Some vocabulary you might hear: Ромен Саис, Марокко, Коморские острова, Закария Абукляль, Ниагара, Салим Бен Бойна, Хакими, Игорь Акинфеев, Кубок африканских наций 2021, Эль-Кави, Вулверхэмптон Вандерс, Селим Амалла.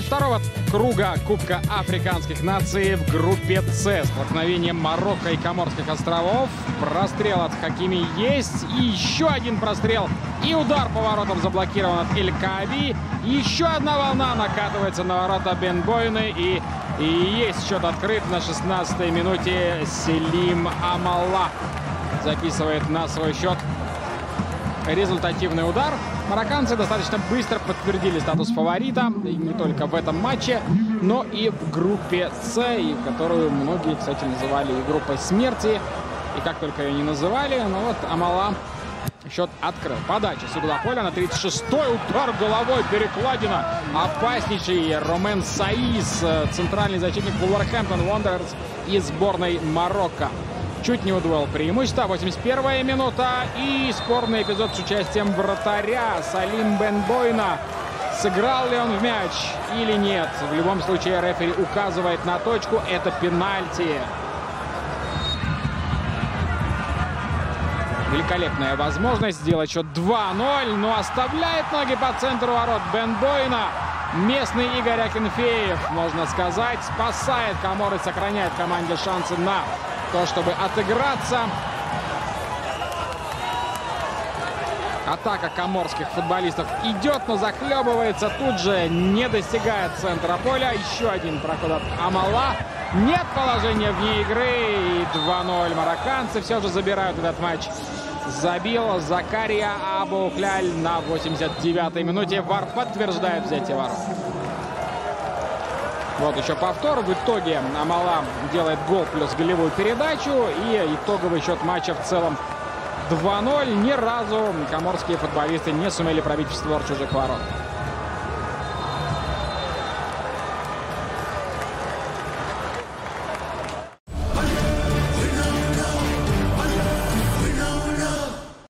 Матч второго круга Кубка африканских наций в группе С. Столкновение Марокко и Коморских островов. Прострел от Хакими есть. И еще один прострел. И удар по воротам заблокирован от Эль-Кави. Еще одна волна накатывается на ворота Бен Бойны. И есть счет открыт на 16-й минуте. Селим Амалла записывает на свой счет результативный удар. Марокканцы достаточно быстро подтвердили статус фаворита. И не только в этом матче, но и в группе С, которую многие, кстати, называли и группой смерти. И как только ее не называли, но вот Амала счет открыл. Подача с угла поля на 36-й. Удар головой. Перекладина. Опаснейший Ромен Саис, центральный защитник Вулверхэмптон Вандерс из сборной Марокко. Чуть не удвоил преимущество. 81-я минута. И спорный эпизод с участием вратаря. Салим Бен Бойна. Сыграл ли он в мяч или нет? В любом случае, рефери указывает на точку. Это пенальти. Великолепная возможность сделать счет 2-0. Но оставляет ноги по центру ворот Бен Бойна. Местный Игорь Акинфеев, можно сказать, спасает Коморы, сохраняет команде шансы на то, чтобы отыграться. Атака коморских футболистов идет, но захлебывается тут же, не достигает центра поля. Еще один проход от Амала. Нет положения вне игры. И 2-0. Марокканцы все же забирают этот матч. Забил Закария Абукляль на 89-й минуте. ВАР подтверждает взятие ворот. Вот еще повтор. В итоге Амала делает гол плюс голевую передачу. И итоговый счет матча в целом 2-0. Ни разу коморские футболисты не сумели пробить в створ чужих ворот.